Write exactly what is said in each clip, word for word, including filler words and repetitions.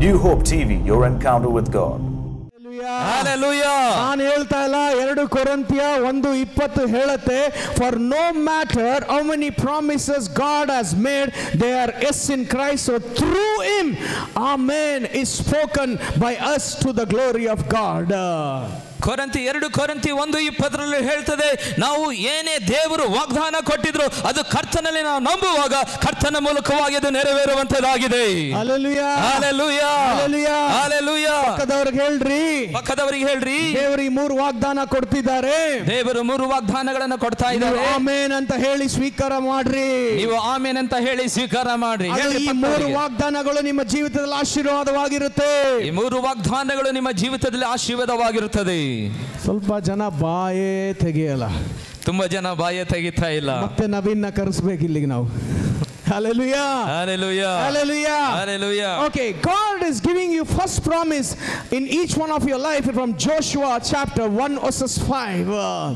New Hope T V, your encounter with God. ನಾನು ಹೇಳ್ತಾ ಇಲ್ಲ, ಎರಡು ಕೊರಿಂಥ್ಯ ಒಂದು ಇಪ್ಪತ್ತು ಹೇಳುತ್ತೆ, for no matter how many promises God has made they are yes in Christ, so through him amen is spoken by us to the glory of God. ಕೊರಂತಿ ಎರಡು ಕೊರಂತಿ ಒಂದು ಇಪ್ಪತ್ತರಲ್ಲಿ ಹೇಳ್ತದೆ, ನಾವು ಏನೇ ದೇವರು ವಾಗ್ದಾನ ಕೊಟ್ಟಿದ್ರು ಅದು ಕರ್ತನಲ್ಲಿ ನಾವು ನಂಬುವಾಗ ಕರ್ತನ ಮೂಲಕವಾಗಿ ಅದು ನೆರವೇರುವಂತದಾಗಿದೆ. Hallelujah hallelujah hallelujah. ಪಕ್ಕದವರಿಗೆ ಹೇಳ್ರಿ, ಪಕ್ಕದವರಿಗೆ ಹೇಳ್ರಿ, ದೇವರಿಗೆ ಮೂರು ವಾಗ್ದಾನ ಕೊಡ್ತಿದ್ದಾರೆ, ದೇವರು ಮೂರು ವಾಗ್ದಾನಗಳನ್ನು ಕೊಡ್ತಾ ಇದ್ದಾರೆ. ಆಮೆನ್ ಅಂತ ಹೇಳಿ ಸ್ವೀಕಾರ ಮಾಡ್ರಿ, ನೀವು ಆಮೆನ್ ಅಂತ ಹೇಳಿ ಸ್ವೀಕಾರ ಮಾಡ್ರಿ. ಈ ಮೂರು ವಾಗ್ದಾನಗಳು ನಿಮ್ಮ ಜೀವಿತದಲ್ಲಿ ಆಶೀರ್ವಾದವಾಗಿರುತ್ತೆ. ಈ ಮೂರು ವಾಗ್ದಾನಗಳು ನಿಮ್ಮ ಜೀವಿತದಲ್ಲಿ ಆಶೀರ್ವಾದವಾಗಿರುತ್ತದೆ. ಸ್ವಲ್ಪ ಜನ ಬಾಯೇ ತೆಗಿಯಲ್ಲ, ತುಂಬಾ ಜನ ಬಾಯೇ ತೆಗಿತಾ ಇಲ್ಲ. ಮತ್ತೆ ನವೀನ್ನ ಕರೆಸಬೇಕು ಇಲ್ಲಿಗೆ ನಾವು. Hallelujah hallelujah hallelujah hallelujah. Okay, God is giving you first promise in each one of your life from Joshua chapter one verses five.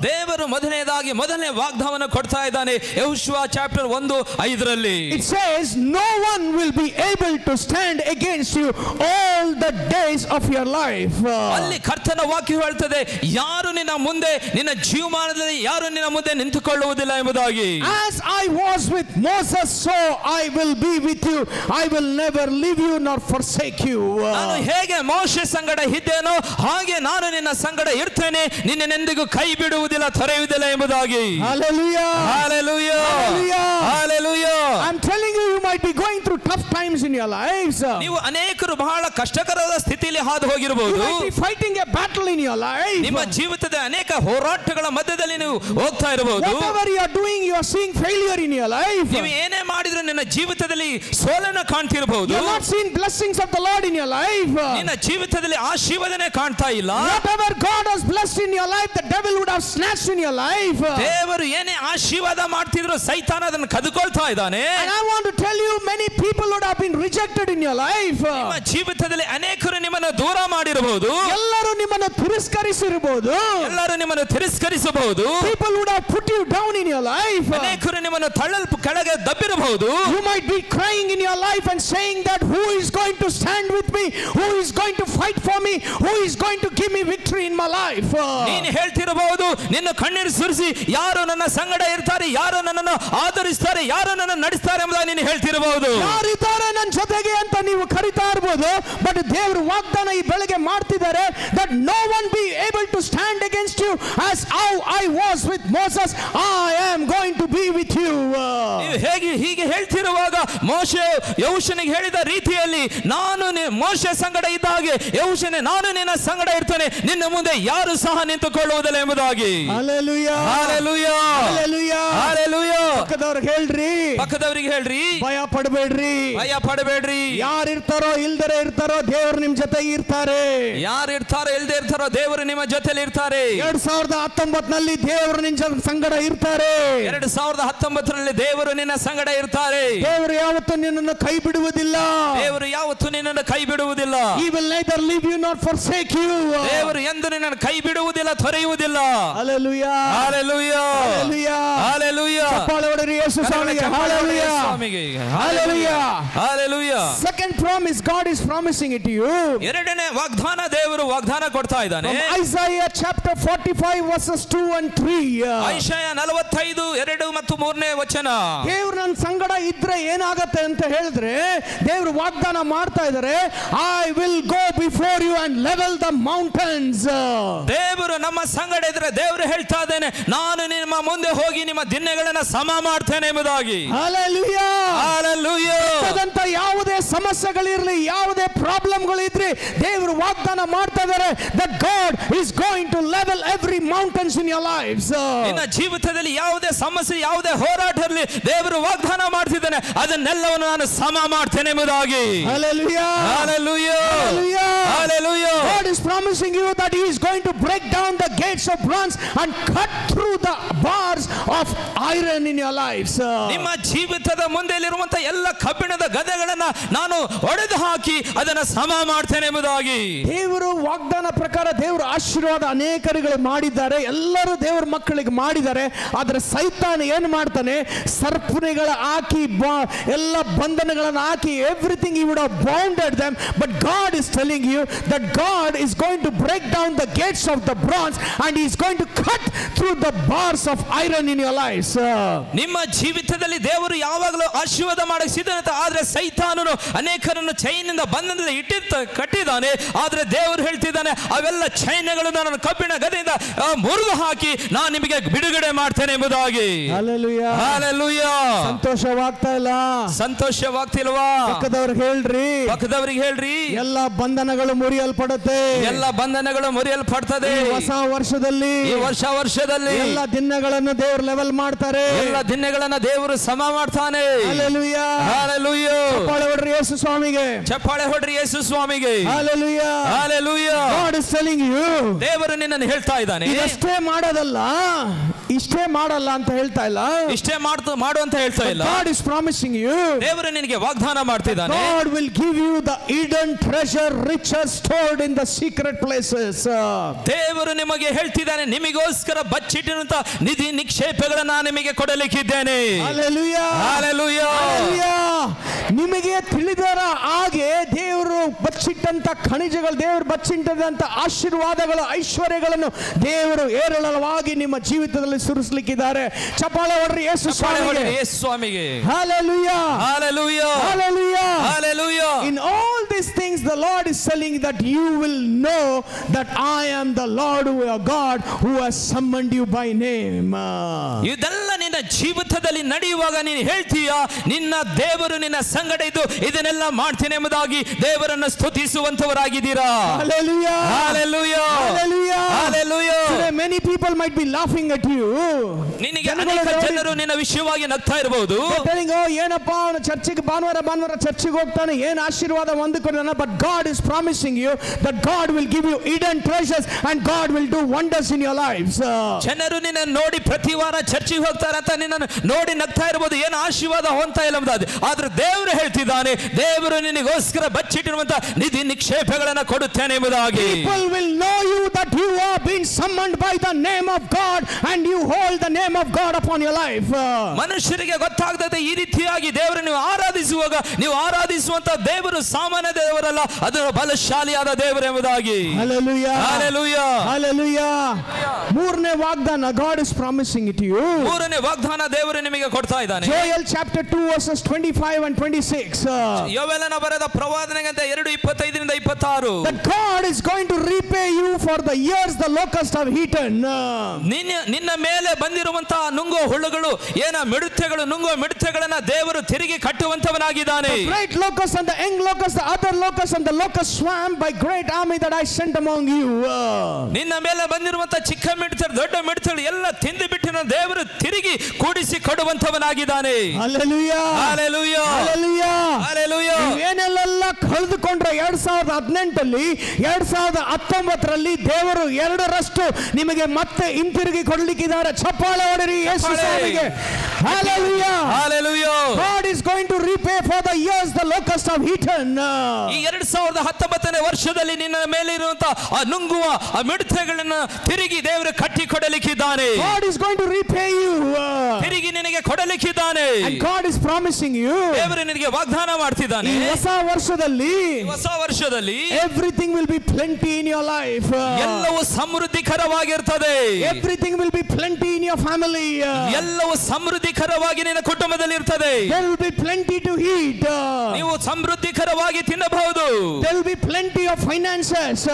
Devaru modhanedagi modhane vaagdavana kodta idane Joshua chapter one five ralli. It says no one will be able to stand against you all the days of your life. Alli kartana vaakya heltade, yaru ninna munde ninna jeevamanadalli yaru ninna munde nintukolluvudilla embudagi. As I was with Moses, so I will be with you, I will never leave you nor forsake you. ನಾನು ಹೇಗೆ ಮೋಶೆ ಸಂಗಡ ಇದ್ದೇನೋ ಹಾಗೆ ನಾನು ನಿನ್ನ ಸಂಗಡ ಇರ್ತೇನೆ, ನಿನ್ನನೆಂದಿಗೂ ಕೈ ಬಿಡುವುದಿಲ್ಲ, ತೊರೆಯುವುದಿಲ್ಲ ಎಂಬುದಾಗಿ. Hallelujah hallelujah hallelujah. I'm telling you, you might be going through tough times in your lives. ನೀವು ಅನೇಕರು ಬಹಳ ಕಷ್ಟಕರವಾದ ಸ್ಥಿತಿಯಲ್ಲಿ ಹಾದು ಹೋಗಿರಬಹುದು. You might be fighting a battle in your life. ನಿಮ್ಮ ಜೀವಿತದ ಅನೇಕ ಹೋರಾಟಗಳ ಮಧ್ಯದಲ್ಲಿ ನೀವು ಹೋಗ್ತಾ ಇರಬಹುದು. Whatever you are doing, you are seeing failure in your life. ನೀವು ಏನೇ ಮಾಡಿದ್ರು ನಿನ್ನ ಜೀವಿತದಲ್ಲಿ ಸೋಲನ್ನು ಕಾಣ್ತಿರಬಹುದು. You have not seen blessings of the Lord in your life. ನಿನ್ನ ಜೀವಿತದಲ್ಲಿ ಆಶೀರ್ವಾದನೆ ಕಾಣ್ತಾ ಇಲ್ಲ. Whatever God has blessed in your life, the devil would have snatched in your life. ದೇವರು ಏನೇ ಆಶೀರ್ವಾದ ಮಾಡ್ತಿದ್ರು ಸೈತಾನ ಅದನ್ನ ಕದ್ಕೊಳ್ತಾ ಇದ್ದಾನೆ. And I want to tell you, many people would have been rejected in your life. ನಿಮ್ಮ ಜೀವಿತದಲ್ಲಿ ಅನೇಕರು ನಿಮ್ಮನ್ನು ದೂರ ಮಾಡಿರಬಹುದು. ಎಲ್ಲರೂ ನಿಮ್ಮನ್ನು ತಿರಸ್ಕರಿಸಿರಬಹುದು. ಎಲ್ಲರೂ ನಿಮ್ಮನ್ನು ತಿರಸ್ಕರಿಸಬಹುದು. People would have put you down in your life. ಅನೇಕರು ನಿಮ್ಮನ್ನು ತಳ್ಳಲ್ಪು ಕೆಳಗೆ ದಬ್ಬಿರ. You might be crying in your life and saying that who is going to stand with me, who is going to fight for me, who is going to give me victory in my life. Nenu heltirabahudu, ninna kanneeru surisi yaru nanna sangada irtare, yaru nannanna aadharistare, yaru nanna nadistare endra nenu heltirabahudu. Yaru idare nan jotege anta neevu karita irbahudu, but devaru vaagdana ee belage martidare that no one be able to stand against you, as how I was with Moses, I am going to be with you. You hege ಹೀಗೆ ಹೇಳ್ತಿರುವಾಗ ಮೋಶೆ ಯೆಹೋಶನಿಗೆ ಹೇಳಿದ ರೀತಿಯಲ್ಲಿ ನಾನು ಮೋಶೆ ಸಂಗಡ ಇದ್ದ ಹಾಗೆ ಯೆಹೋಶನೇ ನಾನು ನಿನ್ನ ಸಂಗಡ ಇರ್ತೇನೆ, ನಿನ್ನ ಮುಂದೆ ಯಾರು ಸಹ ನಿಂತುಕೊಳ್ಳುವುದಿಲ್ಲ ಎಂಬುದಾಗಿ. Hallelujah hallelujah hallelujah hallelujah. ಪಕ್ಕದವರಿಗೆ ಹೇಳ್ರಿ, ಪಕ್ಕದವರಿಗೆ ಹೇಳ್ರಿ, ಭಯ ಪಡಬೇಡ್ರಿ, ಭಯ ಪಡಬೇಡ್ರಿ. ಯಾರು ಇರ್ತಾರೋ ಇಲ್ದರೇ ಇರ್ತಾರೋ ದೇವರು ನಿಮ್ಮ ಜೊತೆಗೆ ಇರ್ತಾರೆ. ಯಾರು ಇರ್ತಾರೋ ಇಲ್ದೇ ಇರ್ತಾರೋ ದೇವರು ನಿಮ್ಮ ಜೊತೆಲಿ ಇರ್ತಾರೆ. ಎರಡ್ ಸಾವಿರದ ಹತ್ತೊಂಬತ್ತರಲ್ಲಿ ದೇವರು ನಿನ್ನ ಸಂಗಡ ಇರ್ತಾರೆ. ಎರಡ್ ಸಾವಿರದ ಹತ್ತೊಂಬತ್ತರಲ್ಲಿ ದೇವರು ನಿನ್ನ ಸಂಗಡ ಇರ್ತಾರೆ. ದೇವರು ಯಾವತ್ತೂ ನಿನ್ನನ್ನು ಕೈ ಬಿಡುವುದಿಲ್ಲ. ದೇವರು ಯಾವತ್ತೂ ನಿನ್ನನ್ನು ಕೈ ಬಿಡುವುದಿಲ್ಲ. He will neither leave you nor forsake you. ದೇವರು ಎಂದೂ ನಿನ್ನನ್ನು ಕೈ ಬಿಡುವುದಿಲ್ಲ, ತೊರೆಯುವುದಿಲ್ಲ. Hallelujah hallelujah hallelujah hallelujah. ಚಪ್ಪಾಳೆ ಹೊಡೆಯಿರಿ ಯೇಸು ಸ್ವಾಮಿಗೆ. Hallelujah ಸ್ವಾಮಿಗೆ. Hallelujah hallelujah. Second promise, God is promising it to you. ಎರಡನೇ ವಾಗ್ದಾನ ದೇವರು ವಾಗ್ದಾನ ಕೊಡ್ತಾ ಇದ್ದಾನೆ. Isaiah chapter forty-five verses two and three. ಐಸಾಯ ನಲವತ್ತೈದು ಎರಡು ಮತ್ತು ಮೂರನೇ ವಚನ. ದೇವರು ನನ್ನ ಸಂಗಡ ಇದ್ರೆ ಏನಾಗುತ್ತೆ ಅಂತ ಹೇಳಿದ್ರೆ ದೇವರು ವಾಗ್ದಾನ ಮಾಡ್ತಾ ಇದ್ದಾರೆ, I will go before you and level the mountains. ದೇವರು ನಮ್ಮ ಸಂಗಡ ಇದ್ರೆ ದೇವರು ಹೇಳ್ತಾ ಇದ್ದಾನೆ, ನಾನು ನಿಮ್ಮ ಮುಂದೆ ಹೋಗಿ ನಿಮ್ಮ ದಿನಗಳನ್ನು ಸಮ ಮಾಡ್ತೇನೆ ಎಂಬುದಾಗಿ. Hallelujah hallelujah. ಎಂತದಂತ ಯಾವುದೇ ಸಮಸ್ಯೆಗಳಿರಲಿ, ಯಾವುದೇ ಪ್ರಾಬ್ಲಮ್ಗಳು ಇದ್ರೆ ದೇವರು ವಾಗ್ದಾನ ಮಾಡ್ತಾ ಇದ್ದಾರೆ that God is going to level every mountains in your lives. ನಿನ್ನ ಜೀವಿತದಲ್ಲಿ ಯಾವುದೇ ಸಮಸ್ಯೆ ಯಾವುದೇ ಹೋರಾಟ ಇರಲಿ ದೇವರು ವಾಗ್ದಾನ ಮಾಡ್ತಿದ್ದಾನೆ, ಅದನ್ನೆಲ್ಲವನ್ನು ನಾನು ಸಮ ಮಾಡ್ತೇನೆ ಎಂಬುದಾಗಿ. Hallelujah hallelujah hallelujah. God is promising you that he is going to break down the gates of bronze and cut through the bars of iron in your lives. ನಿಮ್ಮ ಜೀವಿತದ ಮುಂದೆ ಇರುವಂತ ಎಲ್ಲ ಕಬ್ಬಿಣದ ಗದೆಗಳನ್ನು ನಾನು ನಾನು ಹೊಡೆದು ಹಾಕಿ ಅದನ್ನು ಸಮ ಮಾಡ್ತೇನೆ ಎಂಬುದಾಗಿ. ದೇವರು ವಾಗ್ದಾನ ಪ್ರಕಾರ ದೇವರು ಆಶೀರ್ವಾದ ಅನೇಕರಿಗೆ ಮಾಡಿದ್ದಾರೆ, ಎಲ್ಲರೂ ದೇವರ ಮಕ್ಕಳಿಗೆ ಮಾಡಿದ್ದಾರೆ. ಆದರೆ ಸೈತಾನ ಏನ್ ಮಾಡ್ತಾನೆ, ಸರ್ಪನೆಗಳ ಹಾಕಿ ಎಲ್ಲ ಬಂಧನಗಳನ್ನು ಹಾಕಿ everything you would have bounded them, but God is telling you that God is going to break down the gates of the bronze and is going to cut through the bars of iron in your lifes. ನಿಮ್ಮ ಜೀವಿತದಲ್ಲಿ ದೇವರು ಯಾವಾಗಲೂ ಆಶೀರ್ವಾದ ಮಾಡಿಸಿದಂತ, ಆದರೆ ಸೈತಾನನು ಅನೇಕರನ್ನು ಚೈನಿಂದ ಬಂಧನದಲ್ಲಿ ಇಟ್ಟಿದ್ದ ಕಟ್ಟಿದ್ದಾನೆ. ಆದರೆ ದೇವರು ಹೇಳ್ತಿದ್ದಾನೆ, ಅವೆಲ್ಲ ಚೈನ್ಗಳನ್ನು ನನ್ನ ಕಬ್ಬಿಣ ಗದೆಯಿಂದ ಮುರಿದು ಹಾಕಿ ನಾನು ನಿಮಗೆ ಬಿಡುಗಡೆ ಮಾಡ್ತೇನೆ ಎಂಬುದಾಗಿ. Hallelujah, hallelujah. ಸಂತೋಷವಾಗ್ತಾ ಇಲ್ಲ? ಸಂತೋಷವಾಗ್ತಿಲ್ವಾ? ಪಕ್ಕದವರಿಗೆ ಹೇಳ್ರಿ, ಪಕ್ಕದವರಿಗೆ ಹೇಳ್ರಿ, ಎಲ್ಲ ಬಂಧನಗಳು ಮುರಿಯಲ್ಪಡುತ್ತೆ, ಎಲ್ಲ ಬಂಧನಗಳು ಮುರಿಯಲ್ಪಡ್ತದೆ ಹೊಸ ವರ್ಷದಲ್ಲಿ. ಈ ವರ್ಷ ವರ್ಷದಲ್ಲಿ ಎಲ್ಲ ದಿನಗಳನ್ನು ದೇವರು ಲೆವೆಲ್ ಮಾಡ್ತಾರೆ, ಎಲ್ಲ ದಿನಗಳನ್ನ ದೇವರು ಸಮ ಮಾಡ್ತಾನೆ. Hallelujah, hallelujah. ಚಪ್ಪಾಳೆ ಹೊಡ್ರಿ ಯೇಸು ಸ್ವಾಮಿಗೆ, ಚಪ್ಪಾಳೆ ಹೊಡ್ರಿ ಯೇಸು ಸ್ವಾಮಿಗೆ. Hallelujah, hallelujah. God is telling you, ದೇವರು ನಿನ್ನನ್ನು ಹೇಳ್ತಾ ಇದ್ದಾನೆ, ಇಷ್ಟೇ ಮಾಡೋದಲ್ಲ, ಇಷ್ಟೇ ಮಾಡಲ್ಲ ಅಂತ ಹೇಳ್ತಾ ಇಲ್ಲ, ಇಷ್ಟೇ ಮಾಡ್ತು ಮಾಡು ಅಂತ ಹೇಳ್ತಾ ಇಲ್ಲ. God is promising you, ದೇವರು ನಿನಗೆ ವಾಗ್ದಾನ ಮಾಡ್ತಿದ್ದಾನೆ. God will give you the hidden treasure, riches stored in the secret places. ದೇವರು ನಿಮಗೆ ಹೇಳ್ತಿದ್ದಾನೆ, ನಿಮಗೋಸ್ಕರ ಬಚ್ಚಿಟ್ಟಿರುವಂತ ನಿಧಿ ನಿಕ್ಷೇಪಗಳನ್ನು ನಾನು ನಿಮಗೆ ಕೊಡಲಿಕ್ಕಿದ್ದೇನೆ. Hallelujah, hallelujah, hallelujah. ನಿಮಗೆ ತಿಳಿದರ ಹಾಗೆ ದೇವರು ಬಚ್ಚಿಟ್ಟಂತ ಖನಿಜಗಳು, ದೇವರು ಬಚ್ಚಿಟ್ಟಂತ ಆಶೀರ್ವಾದಗಳು, ಐಶ್ವರ್ಯಗಳನ್ನು ದೇವರು ಹೇರಳವಾಗಿ ನಿಮ್ಮ ಜೀವಿತದಲ್ಲಿ ಸುರಿಸಲಿಕ್ಕಿದ್ದಾರೆ. ಚಪ್ಪಾಳೆ ಹೊಡ್ರಿ ಯೇಸು ಸ್ವಾಮಿಗೆ. ಹಲ್ಲೆಲೂಯಾ, ಹಲ್ಲೆಲೂಯಾ, ಹಲ್ಲೆಲೂಯಾ, ಹಲ್ಲೆಲೂಯಾ. In all these things the Lord is telling that you will know that I am the Lord your God who has summoned you by name. ಇದೆಲ್ಲ ನಿನ್ನ ಜೀವಿತದಲ್ಲಿ ನಡೆಯುವಾಗ ನೀನು ಹೇಳ್ತೀಯಾ, ನಿನ್ನ ದೇವರು ನಿನ್ನ ಸಂಗಡ ಇದ್ದು ಇದನ್ನೆಲ್ಲ ಮಾಡ್ತೇನೆ ಎಂಬುದಾಗಿ ದೇವರನ್ನು ಸ್ತುತಿಸುವಂತವರಾಗಿದ್ದೀರಾ? ಹಲ್ಲೆಲೂಯಾ, ಹಲ್ಲೆಲೂಯಾ, ಹಲ್ಲೆಲೂಯಾ, ಹಲ್ಲೆಲೂಯಾ. Today many people might be laughing at you. ನಿನಗೆ ಅನೇಕ ಜನರು ನಿನ್ನ ವಿಷಯವಾಗಿ ನಗ್ತಾ ಇರಬಹುದು. Telling, oh, ಏನಪ್ಪ ಅವನು ಚರ್ಚಿಗೆ ಭಾನುವಾರ ಭಾನುವಾರ ಚರ್ಚಿಗೆ ಹೋಗ್ತಾನೆ, ಏನು ಆಶೀರ್ವಾದ ಹೊಂದಿಕೊಂಡಾನ. But God is promising you that God will give you hidden treasures and God will do wonders in your lives. ಜನರು ನಿನ್ನ ನೋಡಿ ಪ್ರತಿ ವಾರ ಚರ್ಚಿಗೆ ಹೋಗ್ತಾರೆ ಅಂತ ನಿನ್ನನ್ನು ನೋಡಿ ನಗ್ತಾ ಇರಬಹುದು, ಏನು ಆಶೀರ್ವಾದ ಹೊಂತಾ ಇಲ್ಲ ಎಂಬುದಾಗಿ. ಆದ್ರೆ ದೇವರು ಹೇಳ್ತಿದ್ದಾನೆ, ದೇವರು ನಿನಗೋಸ್ಕರ ಬಚ್ಚಿಟ್ಟಿರುವಂತ ನಿಧಿ ನಿಕ್ಷೇಪಗಳನ್ನು ಕೊಡುತ್ತೇನೆ ಎಂಬುದಾಗಿ. People will know you that you are being summoned by the name of God and you hold the name of God upon your life. ಮನುಷ್ಯರಿಗೆ ಗೊತ್ತಾಗದಂತೆ ಈ ರೀತಿಯಾಗಿ ದೇವರನ್ನು ನೀವು ಆರಾಧಿಸುವಾಗ ನೀವು ಆರಾಧಿಸುವಂತ ದೇವರು ಸಾಮಾನ್ಯ ದೇವರಲ್ಲ, ಅದು ಬಲಶಾಲಿಯಾದ ದೇವರು ಎಂಬುದಾಗಿ. Hallelujah, hallelujah, hallelujah. ಮೂರನೇ ವಾಗ್ದಾನ God is promising it to you. ಮೂರನೇ ವಾಗ್ದಾನ ದೇವರು ನಿಮಗೆ ಕೊಡ್ತಾ ಇದ್ದಾನೆ. Joel chapter two verses twenty-five and twenty-six. ಯೋವೇಲನ ಬರೆದ ಪ್ರವಾದನೆಗಂತೆ ಎರಡು ಇಪ್ಪತ್ತೈದರಿಂದ ಇಪ್ಪತ್ತಾರು. That God is going to repay you for the years the locusts have eaten. ನಿನ್ನ ನಿನ್ನ ಮೇಲೆ ಬಂದಿರುವಂತ ನುಂಗೋ ಹುಳುಗಳು, ಏನ ಮಿಡತೆಗಳು, ನುಂಗೋ ಮಿಡತೆಗಳನ್ನ ದೇವರು ತಿರುಗಿ ಕಟ್ಟುವಂತವನಾಗಿದ್ದಾನೆ. The great locusts and the young locusts, the other locusts and the locust swarm by great army that I sent among you. ನಿನ್ನ ಮೇಲೆ ಬಂದಿರುವಂತ ಚಿಕ್ಕ ಮಿಡತೆಗಳು, ದೊಡ್ಡ ಮಿಡತೆಗಳು ಎಲ್ಲ ತಿಂದು ಬಿಟ್ಟಿನ ದೇವರು ತಿರುಗಿ ಕೂಡಿಸಿ ಕೊಡುವಂತವನಾಗಿದ್ದಾನೆ. Hallelujah, hallelujah, hallelujah, hallelujah. ಏನೆಲ್ಲ ಕಳೆದುಕೊಂಡ್ರೆ ಎರಡ್ ಸಾವಿರದ ಹದಿನೆಂಟಲ್ಲಿ ಎರಡ್ ಸಾವಿರದ ಹತ್ತೊಂಬತ್ತರಲ್ಲಿ ದೇವರು ಎರಡರಷ್ಟು ನಿಮಗೆ ಮತ್ತೆ ಹಿಂತಿರುಗಿ ಕೊಡ್ಲಿಕ್ಕಿದ್ದಾರೆ. ಚಪ್ಪಾಳೆ ಹೊಡಿರಿ ಯೇಸು ಸ್ವಾಮಿಗೆ. Hallelujah, hallelujah. God is going to repay for the years the locusts have eaten. ಈ ಎರಡ್ ಸಾವಿರದ ಹತ್ತೊಂಬತ್ತನೇ ವರ್ಷದಲ್ಲಿ ನಿನ್ನ ಮೇಲೆ ಇರುವಂತಹ ಆ ನುಂಗುವ ಆ ಮಿಡತೆಗಳನ್ನು ತಿರುಗಿ ದೇವರು ಕಟ್ಟಿ ಕೊಡಲಿಕ್ಕಿದ್ದಾನೆ. God is going to repay you. ತಿರುಗಿ ನಿನಗೆ ಕೊಡಲಿಕ್ಕಿದ್ದಾನೆ. And God is promising you. ದೇವರು ನಿನಗೆ ವಾಗ್ದಾನ ಮಾಡ್ತಿದ್ದಾನೆ. ಹೊಸ ವರ್ಷದಲ್ಲಿ, ಹೊಸ ವರ್ಷದಲ್ಲಿ everything will be plenty in your life. ಎಲ್ಲವೂ ಸಮೃದ್ಧಿಕರವಾಗಿರ್ತದೆ. Everything will be plenty in your family. ಎಲ್ಲವೂ ಸಮೃದ್ಧಿಕರವಾಗಿ ನಿನ್ನ ಕುಟುಂಬದಲ್ಲಿ ಇರ್ತದೆ. There will be plenty to eat. ನೀವು ಸಮೃದ್ಧಿಕರವಾಗಿ ತಿನ್ನಬಹುದು. There will be plenty of finances.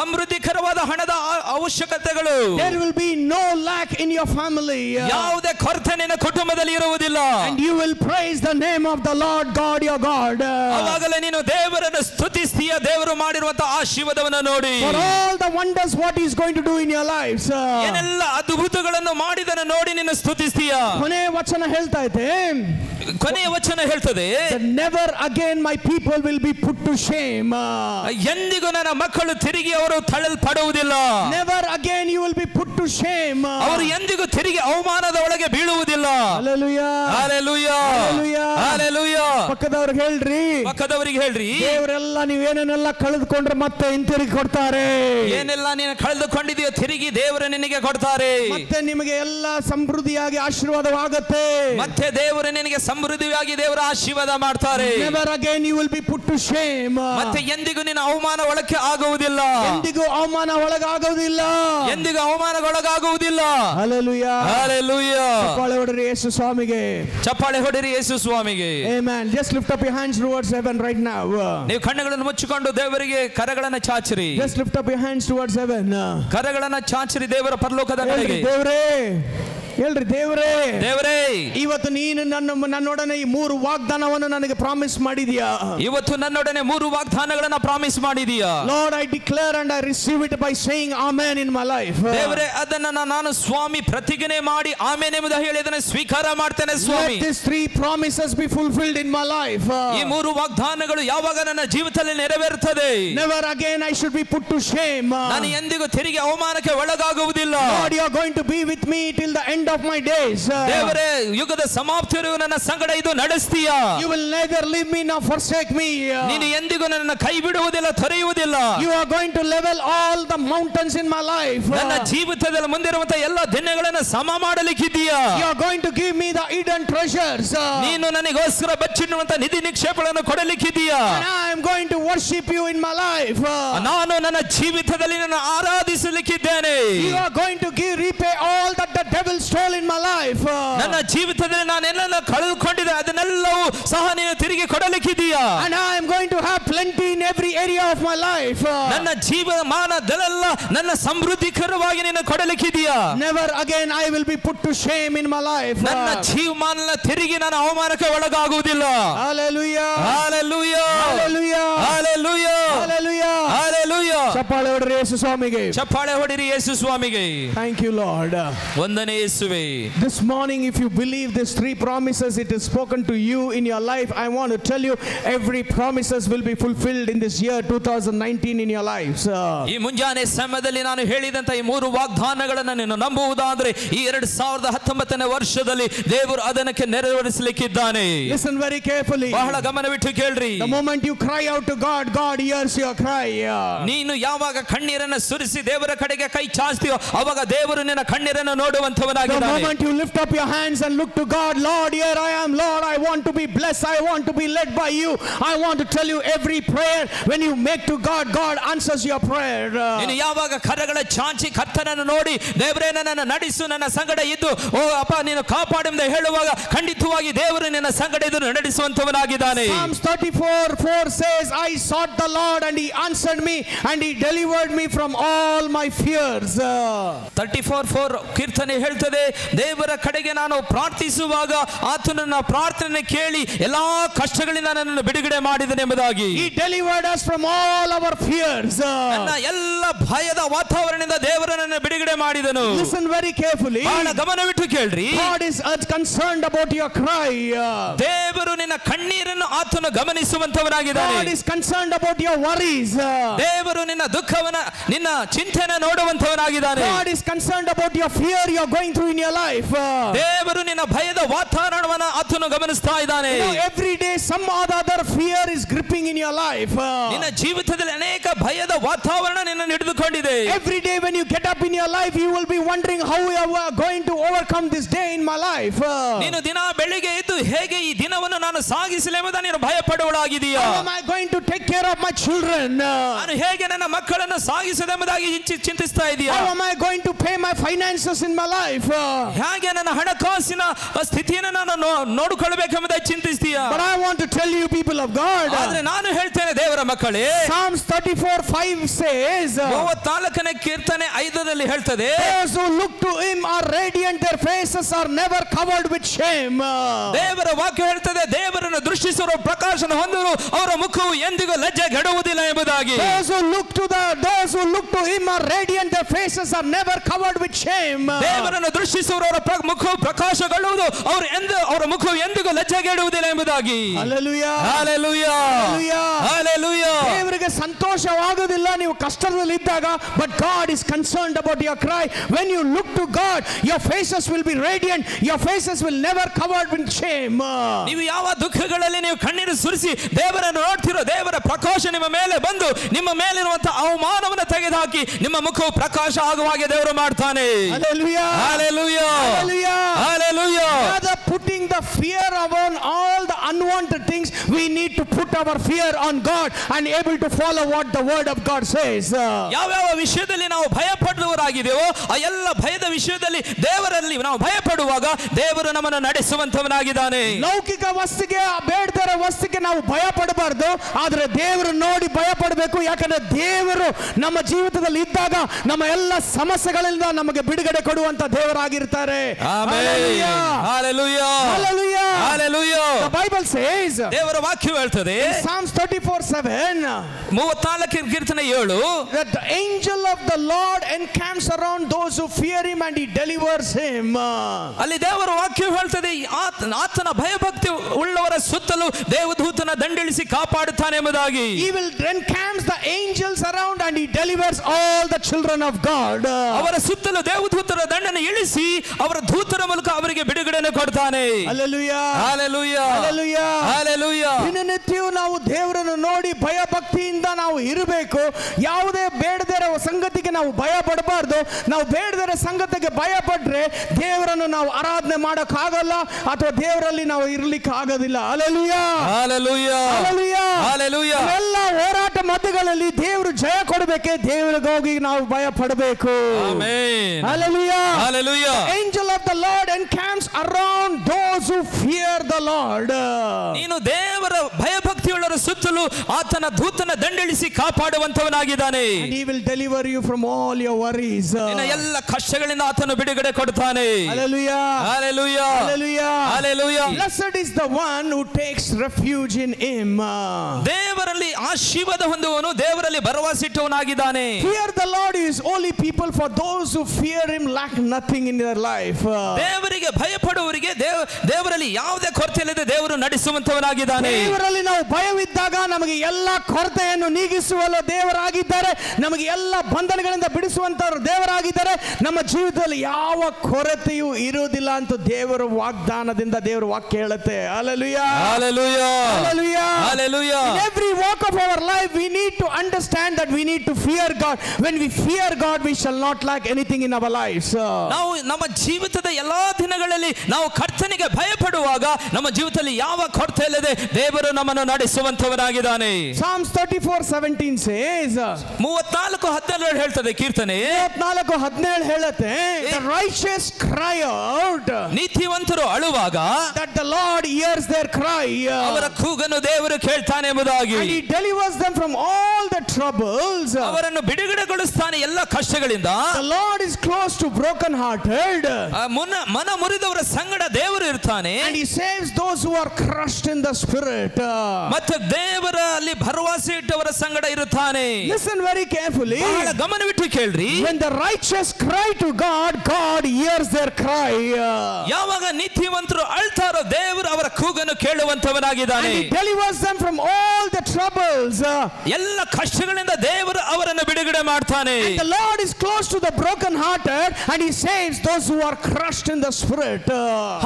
ಸಮೃದ್ಧಿಕರವಾದ ಹಣದ ಅವಶ್ಯಕತೆಗಳು. There will be no lack in your family. ಯಾವುದೇ ಕೊರತೆ ನಿನ್ನ ಕುಟುಂಬದಲ್ಲಿ ಇರುವುದಿಲ್ಲ. And you will praise the name of the Lord God your God. ಆವಾಗಲೇ ನೀನು ದೇವರನ್ನು ಸ್ತುತಿ ಪ್ರತಿಷ್ಠೆಯ ದೇವರು ಮಾಡಿರುವಂತ ಆಶೀರ್ವಾದವನ್ನು ನೋಡಿ. For all the wonders what he is going to do in your lives. ಏನೆಲ್ಲ ಅದ್ಭುತಗಳನ್ನು ಮಾಡಿದನ ನೋಡಿ ನಿನ್ನ ಸ್ತುತಿಸ್ತೀಯ. ಕೊನೆಯ ವಚನ ಹೇಳ್ತಾ ಇದೆ. ಕೊನೆಯ ವಚನ ಹೇಳ್ತದೆ. Never again my people will be put to shame. ಎಂದಿಗೂ ನನ್ನ ಮಕ್ಕಳು ತಿರುಗಿ ಅವರು ತಳ್ಳಲ್ಪಡುವುದಿಲ್ಲ. Never again you will be put to shame. ಅವರು ಎಂದಿಗೂ ತಿರುಗಿ ಅವಮಾನದ ಒಳಗೆ ಬೀಳುವುದಿಲ್ಲ. Hallelujah. Hallelujah. Hallelujah. ಪಕ್ಕದವರಿಗೆ ಹೇಳ್ರಿ. ಪಕ್ಕದವರಿಗೆ ಹೇಳ್ರಿ. ದೇವರೆಲ್ಲ ನೀವು ಏನೇನೆಲ್ಲ ಕಳೆದುಕೊಂಡ್ರೆ ಮತ್ತೆ ಹಿಂತಿರುಗಿ ಕೊಡ್ತಾರೆ. ಏನೆಲ್ಲ ನೀನು ಕಳೆದುಕೊಂಡಿದ್ದೀಯೋ ತಿರುಗಿ ದೇವರು ನಿನಗೆ ಕೊಡ್ತಾರೆ. ಮತ್ತೆ ನಿಮಗೆ ಎಲ್ಲ ಸಮೃದ್ಧಿಯಾಗಿ ಆಶೀರ್ವಾದವಾಗುತ್ತೆ. ಮತ್ತೆ ದೇವರು ನಿನಗೆ ಸಮೃದ್ಧಿಯಾಗಿ ದೇವರ ಆಶೀರ್ವಾದ ಮಾಡ್ತಾರೆ. Never again you will be put to shame. ಮತ್ತೆ ಎಂದಿಗೂ ನೀನು ಅವಮಾನ ಒಳಕ್ಕೆ ಆಗುವುದಿಲ್ಲ. ಎಂದಿಗೂ ಅವಮಾನ ಒಳಗೆ ಆಗುವುದಿಲ್ಲ. ಎಂದಿಗೂ ಅವಮಾನಗೊಳಗೆ ಆಗುವುದಿಲ್ಲ. Hallelujah. Hallelujah. ಚಪ್ಪಾಳೆ ಹೊಡಿರಿ ಯೇಸು ಸ್ವಾಮಿಗೆ. ಚಪ್ಪಾಳೆ ಹೊಡಿರಿ ಯೇಸು ಸ್ವಾಮಿಗೆ. Amen. Just lift up your hands towards heaven right now. ನೀವು ಕಣ್ಣುಗಳನ್ನು ಮುಚ್ಚಿಕೊಂಡು ದೇವರಿಗೆ ಕರಗಳನ್ನು ಚಾಚಿರಿ. Just lift up your hands towards heaven. ಕರಗಳನ್ನು ಚಾಚಿರಿ ದೇವರ ಪರಲೋಕದ ಕಡೆಗೆ. ದೇವರೇ ಹೇಳ್ರಿ. ದೇವರೇ ದೇವರೇ ಇವತ್ತು ನೀನು ನನ್ನ ನನ್ನೊಡನೆ ಈ ಮೂರು ವಾಗ್ದಾನವನ್ನು ನನಗೆ ಪ್ರಾಮಿಸ್ ಮಾಡಿದೀಯಾ. ಇವತ್ತು ನನ್ನೊಡನೆ ಮೂರು ವಾಗ್ದಾನಗಳನ್ನು ಪ್ರಾಮಿಸ್ ಮಾಡಿದೀಯಾ. Lord I declare and I receive it by saying amen in my life. ದೇವರೇ ಅದನ್ನ ನಾನು ಸ್ವಾಮಿ ಪ್ರತಿಜ್ಞೆ ಮಾಡಿ ಆಮೆನ್ ಎಂದು ಹೇಳಿ ಅದನ್ನ ಸ್ವೀಕಾರ ಮಾಡ್ತೇನೆ ಸ್ವಾಮಿ. Let these three promises be fulfilled in my life. ಈ ಮೂರು ವಾಗ್ದಾನಗಳು ಯಾವಾಗ ನನ್ನ ಜೀವಿತದಲ್ಲಿ ನೆರವೇರುತ್ತದೆ. Never again I should be put to shame. ನಾನು ಎಂದಿಗೂ ತಿರುಗಿ ಅವಮಾನಕ್ಕೆ ಒಳಗಾಗುವುದಿಲ್ಲ. Lord you are going to be with me till the end of my days. Devare yugada samaptiru nanna sangada idu nadestiya. You will neither leave me nor forsake me. Ninu endigu nanna kai biduvudilla tareyuvudilla. You are going to level all the mountains in my life. Nanna jeevithadalli mundiruvanta ella dinagalanna sama madalikkidiya. You are going to give me the hidden treasures. Ninu nanigoskara bachchinnuvanta nidhi nikshepalannu kodalikkidiya. I am going to worship you in my life. Nanu nanna jeevithadalli nanna aaradhisalikkiddene. You are going to give repay all that the devil stole in my life. ನನ್ನ ಜೀವಿತದಲ್ಲಿ ನಾನು ಎಲ್ಲೆಲ್ಲ ಕಳೆದುಕೊಂಡಿದ್ದೆ ಅದನ್ನೆಲ್ಲವೂ ಸಹ ನೀನು ತಿರುಗಿ ಕೊಡಲಿಕ್ಕಿದ್ದೀಯಾ. And I am going to have plenty in every area of my life. ನನ್ನ ಜೀವಮಾನದಲ್ಲೆಲ್ಲ ನನ್ನ ಸಮೃದ್ಧಿಕರವಾಗಿ ನೀನು ಕೊಡಲಿಕ್ಕಿದ್ದೀಯಾ. Never again I will be put to shame in my life. ನನ್ನ ಜೀವಮಾನದಲ್ಲಿ ತಿರುಗಿ ನಾನು ಅವಮಾನಕ್ಕೆ ಒಳಗಾಗುವುದಿಲ್ಲ. Hallelujah. Hallelujah. Hallelujah. Hallelujah. Hallelujah. Hallelujah. ಚಪ್ಪಾಳೆ ಹೊಡಿರಿ ಯೇಸು ಸ್ವಾಮಿಗೆ. ಚಪ್ಪಾಳೆ ಹೊಡಿರಿ ಯೇಸು ಸ್ವಾಮಿಗೆ. Thank you Lord. ವಂದನೆ ಯೇಸುವೇ. This morning if you believe these three promises it is spoken to you in your life, I want to tell you every promises will be fulfilled in this year twenty nineteen in your lives. ಈ ಮುಂಜಾನೆ ಸಮಯದಲ್ಲಿ ನಾನು ಹೇಳಿದಂತ ಈ ಮೂರು ವಾಗ್ದಾನಗಳನ್ನು ನೀನು ನಂಬುವುದಾದರೆ ಈ ಎರಡು ಸಾವಿರದ ಹತ್ತೊಂಬತ್ತನೇ ವರ್ಷದಲ್ಲಿ ದೇವರು ಅದಕ್ಕೆ ನೆರವೇರಿಸಲಿಕ್ಕಿದ್ದಾನೆ. Listen very carefully. ಬಹಳ ಗಮನವಿಟ್ಟು ಕೇಳ್ರಿ. The moment you cry out to God, God hears your cry. ನೀನು ಯಾವಾಗ ಕಣ್ಣೀರನ್ನು ಸುರಿಸಿ ದೇವರ ಕಡೆಗೆ ಕೈ ಚಾಚ್ತೀಯೋ ಆವಾಗ ದೇವರು ನಿನ್ನ ಕಣ್ಣೀರನ್ನು ನೋಡುವಂತ. The moment you lift up your hands and look to God, Lord, here I am, Lord, I want to be blessed, I want to be led by you, I want to tell you every prayer when you make to God, God answers your prayer. ನೀನು ಯಾವಾಗ ಕರಗಳ ಚಾಂಚಿ ಕರ್ತನನ್ನು ನೋಡಿ ದೇವರೇ ನನ್ನನ್ನು ನಡೆಸು ನನ್ನ ಸಂಗಡ ಇದ್ದು ಓ ಅಪ್ಪ ನೀನು ಕಾಪಾಡು ಎಂದು ಹೇಳುವಾಗ ಖಂಡಿತವಾಗಿ ದೇವರು ನಿನ್ನ ಸಂಗಡ ಇದ್ದು ನಡೆಸುವಂತವನಾಗಿದ್ದಾನೆ. Psalms thirty-four four says, I sought the Lord and he answered me and he delivered me from all my fears. thirty-four four ಕೀರ್ತನೆ ಹೇಳ್ತದೆ ದೇವರ ಕಡೆಗೆ ನಾನು ಪ್ರಾರ್ಥಿಸುವಾಗ ಆತನನ್ನ ಪ್ರಾರ್ಥನೆ ಕೇಳಿ ಎಲ್ಲಾ ಕಷ್ಟಗಳಿಂದ ನನ್ನನ್ನು ಬಿಡುಗಡೆ ಮಾಡಿದನೆ ಎಂಬುದಾಗಿ. He delivered us from all our fears. ನನ್ನ ಎಲ್ಲ ಭಯದ ವಾತಾವರಣದಿಂದ ದೇವರನ್ನು ಬಿಡುಗಡೆ ಮಾಡಿದನು. Listen very carefully. ಬಹಳ ಗಮನವಿಟ್ಟು ಕೇಳ್ರಿ. God is concerned about your cry. ದೇವರು ನಿನ್ನ ಕಣ್ಣೀರನ್ನು ಆತನು ಗಮನಿಸುವಂತವನಾಗಿದ್ದಾನೆ. God is concerned about your worries. ದೇವರು ನಿನ್ನ ದುಃಖವನ್ನ ನಿನ್ನ ಚಿಂತೆನ ನೋಡುವಂತವನಾಗಿದ್ದಾನೆ. God is concerned about your fear you are going through in your life. Devaru nina bhayada vatharanavana atunu gamanistha idane. Every day some other fear is gripping in your life. Nina jeevithadalle aneka bhayada vathavarana ninna nididukondide. Every day when you get up in your life you will be wondering how you are going to overcome this day in my life. Ninu dina belige iddu hege ee dinavannu nanu saagisalemuda ninu bhayapaduvalagidiya. How am I going to take care of my children? Nanu hege nanna makkalannu saagisademudagi chintistha idiya. How am I going to pay my finances in my life? Hage nana hanakasina sthitiyana nanu nodukolbekendu chintistiya. But I want to tell you people of God, adre nanu heltene devara makkale, Psalms thirty-four five says, ಮೂವತ್ತನಾಲ್ಕನೇ ಕೀರ್ತನೆ ಐದು ರಲ್ಲಿ ಹೇಳ್ತದೆ, those who look to him are radiant, their faces are never covered with shame. Devara ವಾಕ್ಯ ಹೇಳ್ತದೆ ದೇವರನ್ನು ದೃಷ್ಟಿಸುವ ಪ್ರಕಾಶನ ಹೊಂದಿರು ಅವರ ಮುಖವು ಎಂದಿಗೂ ಲಜ್ಜೆ ಘಡುವುದಿಲ್ಲ ಎಂಬುದಾಗಿ. Those who look to the those who look to him are radiant, their faces are never covered with shame. ದೇವರನ್ನು ದೃಷ್ಟಿಸುವವರ ಮುಖವು ಪ್ರಕಾಶಗೊಳ್ಳುವುದು, ಅವರು ಎಂದು ಅವರ ಮುಖವು ಎಂದಿಗೂ ಲಜ್ಜೆಗೆಡುವುದಿಲ್ಲ ಎಂಬುದಾಗಿ. Hallelujah, hallelujah, hallelujah. ದೇವರಿಗೆ ಸಂತೋಷವಾಗುವುದಿಲ್ಲ ನೀವು ಕಷ್ಟದಲ್ಲಿ ಇದ್ದಾಗ, but God is concerned about your cry. When you look to God, your faces will be radiant, your faces will never covered with shame. ನೀವು ಯಾವ ದುಃಖಗಳಲ್ಲಿ ನೀವು ಕಣ್ಣೀರು ಸುರಿಸಿ ದೇವರನ್ನು ನೋಡ್ತಿರೋ, ದೇವರ ಪ್ರಕಾಶ ನಿಮ್ಮ ಮೇಲೆ ಬಂದು ನಿಮ್ಮ ಮೇಲಿರುವಂತ ಅವಮಾನವನ್ನು ತೆಗೆದುಹಾಕಿ ನಿಮ್ಮ ಮುಖವು ಪ್ರಕಾಶ ಆಗುವ ಹಾಗೆ ದೇವರು ಮಾಡ್ತಾನೆ. Hallelujah, hallelujah, hallelujah. Rather putting the fear upon all the unwanted things, we need to put our fear on God and able to follow what the word of God says. ಯಾವ ಯಾವ ವಿಷಯದಲ್ಲಿ ನಾವು ಭಯಪಡುವವರಾಗಿದ್ದೇವೋ ಆ ಎಲ್ಲ ಭಯದ ವಿಷಯದಲ್ಲಿ ದೇವರಲ್ಲಿ ನಾವು ಭಯಪಡುವಾಗ ದೇವರು ನಮ್ಮನ್ನು ನಡೆಸುವಂತವನಾಗಿದ್ದಾನೆ. ಲೌಕಿಕ ವಸ್ತುಗೆ ಬೇಡದರ ವಸ್ತುಗೆ ನಾವು ಭಯ ಪಡಬಾರದು, ಆದರೆ ದೇವರು ನೋಡಿ ಭಯ ಪಡಬೇಕು. ಯಾಕಂದ್ರೆ ದೇವರು ನಮ್ಮ ಜೀವಿತದಲ್ಲಿ ಇದ್ದಾಗ ನಮ್ಮ ಎಲ್ಲ ಸಮಸ್ಯೆಗಳಿಂದ ನಮಗೆ ಬಿಡುಗಡೆ ಕೊಡುವಂತ ದೇವರಾಗಿರ್ತಾರೆ. The Bible says, ದೇವರ ವಾಕ್ಯ ಹೇಳ್ತದೆ, Psalms thirty-four seven, ಮೂವತ್ತನಾಲ್ಕನೇ ಕೀರ್ತನೆ ಏಳು, that the angel of the Lord encamps around those who fear him and he delivers him. ಅಲ್ಲಿ ದೇವರ ವಾಕ್ಯ ಹೇಳ್ತದೆ, ಆತನ ಭಯಭಕ್ತಿ ಉಳ್ಳವರ ಸುತ್ತಲೂ ದೇವದೂತನ ದಂಡಿಳಿಸಿ ಕಾಪಾಡುತ್ತಾನೆ ಎಂಬುದಾಗಿ. He will encamps the angels around and he delivers all the children of God. ಅವರ ಸುತ್ತಲೂ ದೇವದೂತರ ದಂಡನ್ನು ಇಳಿಸಿ ಅವರ ದೂತರ ಮೂಲಕ ಅವರಿಗೆ ಬಿಡುಗಡೆಯನ್ನು ಕೊಡ್ತಾನೆ. Hallelujah, hallelujah, hallelujah, hallelujah. ದಿನನಿತ್ಯ ನಾವು ದೇವರನ್ನು ನೋಡಿ ಭಯಭಕ್ತಿಯಿಂದ ನಾವು ಇರಬೇಕು. ಯಾವುದೇ ಬೇಡದರ ಸಂಗತಿಗೆ ನಾವು ಭಯ ಪಡಬಾರದು. ನಾವು ಬೇಡದರ ಸಂಗತಿಗೆ ಭಯ ಪಟ್ರೆ ದೇವರನ್ನು ನಾವು ಆರಾಧನೆ ಮಾಡಕ್ ಆಗಲ್ಲ, ಅಥವಾ ದೇವರಲ್ಲಿ ನಾವು ಇರ್ಲಿಕ್ಕೆ ಆಗೋದಿಲ್ಲ. Hallelujah, hallelujah, hallelujah, hallelujah. ಎಲ್ಲ ಹೋರಾಟ ಮಧ್ಯಗಳಲ್ಲಿ ದೇವರು ಜಯ ಕೊಡಬೇಕೆ, ದೇವರಿಗೋಗಿ ನಾವು ಭಯ ಪಡಬೇಕು. Amen, hallelujah, hallelujah. The angel of the Lord encamps around those who fear the Lord. ನೀನು ದೇವರ ಭಯಭಕ್ತಿಯುಳ್ಳವರ ಸುತ್ತಲೂ ಆತನ ದೂತನ ದಂಡಿಳಿಸಿ ಕಾಪಾಡುವಂತವನಾಗಿದ್ದಾನೆ. He will deliver you from all your worries. ನಿನ್ನ ಎಲ್ಲ ಕಷ್ಟಗಳಿಂದ ಆತನು ಬಿಡುಗಡೆ ಕೊಡುತ್ತಾನೆ. Hallelujah, hallelujah, hallelujah, hallelujah. Blessed is the one who takes refuge in him. ದೇವರಲ್ಲಿ ಆಶೀರ್ವಾದ ಹೊಂದುವನು ದೇವರಲ್ಲಿ ಭರವಸೆ ಇಟ್ಟವನಾಗಿದ್ದಾನೆ. Fear the Lord is only people, for those who fear him lack nothing in their life. ದೇವರಿಗೆ ಭಯಪಡುವವರಿಗೆ ದೇವರಲ್ಲಿ ಯಾವುದೇ ಕೊರತೆ ಇಲ್ಲದೆ ದೇವರು ನಡೆಸುವಂತವನಾಗಿದ್ದಾನೆ. ದೇವರಲ್ಲಿ ನಾವು ಭಯವಿದ್ದಾಗ ನಮಗೆ ಎಲ್ಲ ಕೊರತೆಯನ್ನು ನೀಗಿಸುವಲ್ಲ ದೇವರಾಗಿದ್ದಾರೆ, ನಮಗೆ ಎಲ್ಲ ಬಂಧನಗಳಿಂದ ಬಿಡಿಸುವಂತವರು ದೇವರಾಗಿದ್ದಾರೆ. ನಮ್ಮ ಜೀವಿತದಲ್ಲಿ ಯಾವ ಕೊರತೆಯೂ ಇರುವುದಿಲ್ಲ ಅಂತ ದೇವರ ವಾಗ್ದಾನದಿಂದ ದೇವರ ವಾಕ್ಯ ಹೇಳುತ್ತೆ. Hallelujah, hallelujah, hallelujah, hallelujah. In every walk of our life we need to understand that we need to fear God. When we fear God, we shall not lack anything in our lives. ನಾವು ನಮ್ಮ ಜೀವಿತದ ಎಲ್ಲಾ ದಿನಗಳಲ್ಲಿ ನಾವು ಕರ್ತನಿಗೆ ಭಯಪಡುವಾಗ ನಮ್ಮ ಜೀವಿತದಲ್ಲಿ ಯಾವ ಕೊರತೆ ಇಲ್ಲದೆ ದೇವರು ನಮ್ಮನ್ನು ನಡೆಸುವಂತವನಾಗಿದ್ದಾನೆ. Psalms thirty-four seventeen says, ಮೂವತ್ತನಾಲ್ಕು ಹದಿನೇಳು ಹೇಳ್ತದೆ ಕೀರ್ತನೆ. ಮೂವತ್ತನಾಲ್ಕು ಹದಿನೇಳು ಹೇಳುತ್ತೆ, the righteous cry out, ನೀತಿವಂತರು ಅಳುವಾಗ, that the Lord hears their cry, ಅವರ ಕೂಗನ್ನು ದೇವರು ಕೇಳ್ತಾನೆ ಎಂಬುದಾಗಿ. And he delivers them from all the troubles, ಅವರನ್ನು ಬಿಡುಗಡೆಗೊಳಿಸುತ್ತಾನೆ ಎಲ್ಲ ಕಷ್ಟಗಳಿಂದ. The Lord is close to broken hearted, ಮನ ಮುರಿದವರ ಸಂಗಡ ದೇವರು ಇರ್ತಾನೆ. And he saves those who are crushed in the spirit, ಮತ್ತೆ ದೇವರಲ್ಲಿ ಭರವಸೆ ಇಟ್ಟವರ ಸಂಗಡ ಇರುತ್ತಾನೆ. Listen very carefully, ಬಹಳ ಗಮನವಿಟ್ಟು ಕೇಳ್ರಿ. When the righteous cry to God, God hears their cry. ಯಾವಾಗ ನೀತಿವಂತರು ಅಳ್ತಾರೋ ದೇವರು ಅವರ ಕೂಗನ್ನು ಕೇಳುವಂತವನಾಗಿದ್ದಾನೆ. He delivers them from all the troubles, ಎಲ್ಲ ಕಷ್ಟಗಳಿಂದ ದೇವರು ಅವರನ್ನು ಬಿಡುಗಡೆ ಮಾಡ್ತಾನೆ. The Lord is close to the broken hearted and he saves those who are crushed in the spirit.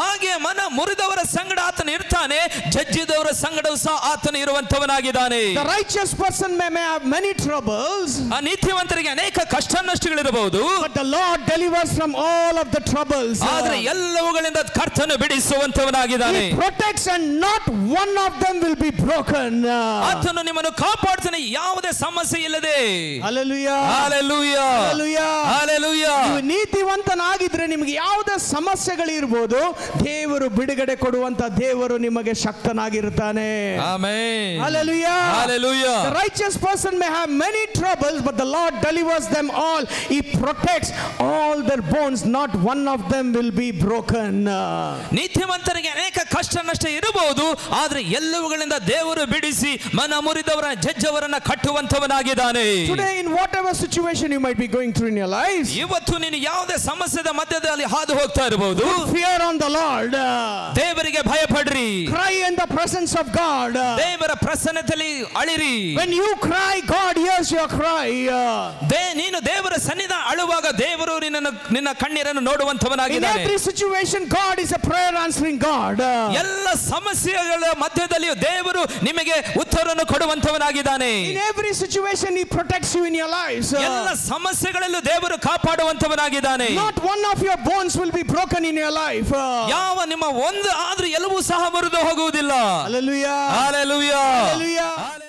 ಹಾಗೆ ಮನ ಮುರಿದವರ ಸಂಗಡ ಆತನು ಇರ್ತಾನೆ, ಜಜ್ಜಿದವರ ಸಂಗಡವೂ ಸಹ ಆತನು ಇರುವಂತವನಾಗಿದ್ದಾನೆ. The righteous person may have many troubles, ನೀತಿವಂತರಿಗೆ ಅನೇಕ ಕಷ್ಟ ನಷ್ಟಗಳಿರಬಹುದು. But the Lord delivers from all of the troubles, ಆದರೆ ಎಲ್ಲವುಗಳಿಂದ ಕರ್ತನು ಬಿಡಿಸುವಂತವನಾಗಿದ್ದಾನೆ. He protects and not one of them will be broken. ಆತನು ನಿಮ್ಮನ್ನು ಕಾಪಾಡುತ್ತಾನೆ, ಯಾವುದೇ ಸಮಸ್ಯೆ ಇಲ್ಲದೆ. Hallelujah, hallelujah, hallelujah, hallelujah. ನೀವು ನೀತಿವಂತನಾಗಿದ್ರೆ ನಿಮಗೆ ಯಾವುದೇ ಸಮಸ್ಯೆಗಳಿರಬಹುದು, ದೇವರು ಬಿಡುಗಡೆ ಕೊಡುವಂತ ದೇವರು ನಿಮಗೆ ಶಕ್ತನಾಗಿರುತ್ತಾನೆ. Amen. Amen. Hallelujah. Hallelujah. The righteous person may have many troubles, but the Lord delivers them all. He protects all their bones. Not one of them will be broken. ನೀತಿವಂತರಿಗೆ ಅನೇಕ ಕಷ್ಟ ನಷ್ಟ ಇರಬಹುದು, ಆದರೆ ಎಲ್ಲವುಗಳಿಂದ ದೇವರು ಬಿಡಿಸಿ ಮನ ಮುರಿದವರ ಜಜ್ಜವರನ್ನ ಕಟ್ಟುವಂತವನಾಗಿದ್ದಾನೆ. Today in whatever situation you might be going through in your life, ಇವತ್ತು ನೀನು ಯಾವುದೇ ಸಮಸ್ಯೆದ ಮಧ್ಯದಲ್ಲಿ ಹಾದು ಹೋಗ್ತಾ ಇರಬಹುದು. Fear on the Lord. ದೇವರಿಗೆ ಭಯಪಡ್ರಿ. Cry in the presence of God. ದೇವರ ಪ್ರಸನ್ನತೆಯಲ್ಲಿ ಅಳಿರಿ. When you cry, God hears your cry. ದೇ ನೀನು ದೇವರ ಸನ್ನಿಧ ಅಳುವಾಗ ದೇವರು ನಿನ್ನ ನಿನ್ನ ಕಣ್ಣೀರನ್ನು ನೋಡುವಂತವನಾಗಿದ್ದಾನೆ. In every situation God is a prayer answering God. ಎಲ್ಲ ಸಮಸ್ಯೆಗಳ ಮಧ್ಯದಲ್ಲಿಯೂ ದೇವರು ನಿಮಗೆ ಉತ್ತರವನ್ನು ಕೊಡುವಂತವನಾಗಿದ್ದಾನೆ. In every situation he protects you in your lives. ಎಲ್ಲ ಸಮಸ್ಯೆಗಳಲ್ಲೂ ದೇವರು ಕಾಪಾಡುವಂತವನಾಗಿದ್ದಾನೆ. Not one of your bones will be broken in your life. ಯಾವ ನಿಮ್ಮ ಒಂದು ಆದ್ರೂ ಎಲ್ಲವೂ ಸಹ ಮುರಿದು ಹೋಗುವುದಿಲ್ಲ. Hallelujah. Hallelujah. Hallelujah.